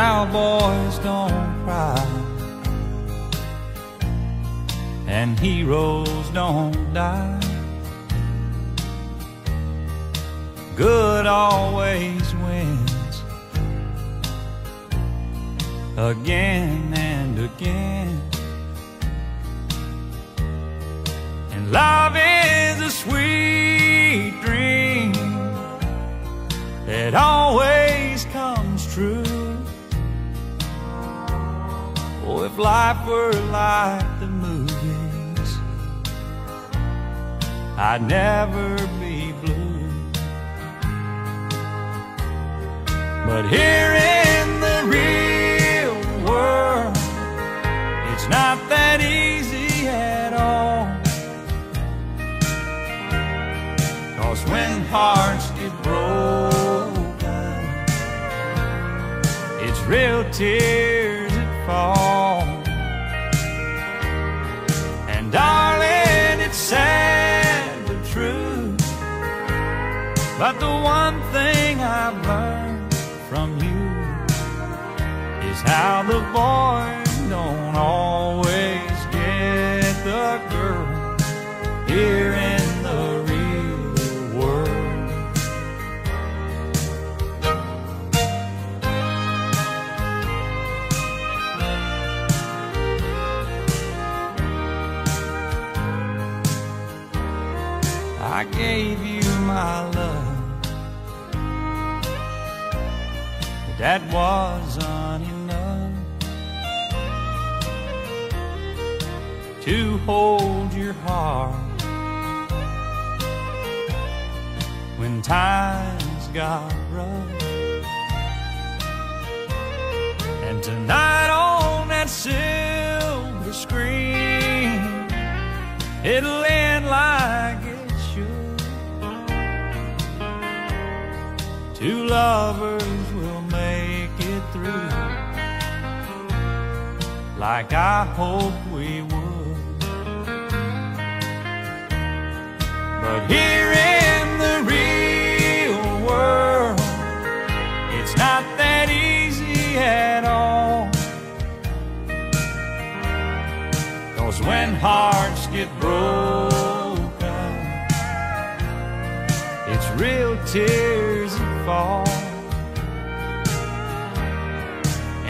Cowboys don't cry and heroes don't die. Good always wins again and again. And love is a sweet dream that always comes true. Oh, if life were like the movies, I'd never be blue. But here in the real world, it's not that easy at all. 'Cause when hearts get broken, it's real tears that fall. And darling, it's sad but true, but the one thing I've learned from you is how the boys don't always get the girl here in the real world. I gave you my love, but that wasn't enough to hold your heart when times got rough. And tonight on that silver screen, it'll end like two lovers will make it through, like I hope we would. But here in the real world, it's not that easy at all. 'Cause when hearts get broken, it's real tears that fall.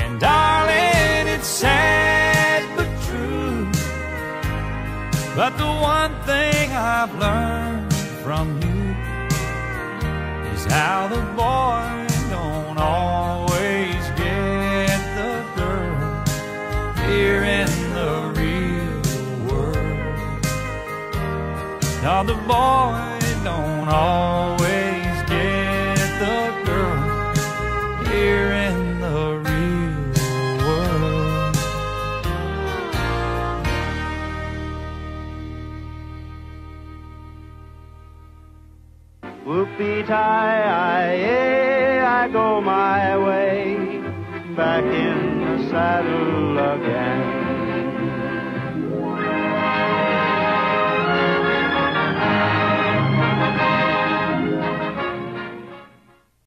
And darling, it's sad but true, but the one thing I've learned from you is how the boys don't always get the girl here in the real world. Now the boys don't always here in the real world. Whoopie-tie-I-yay, I go my way, back in the saddle again.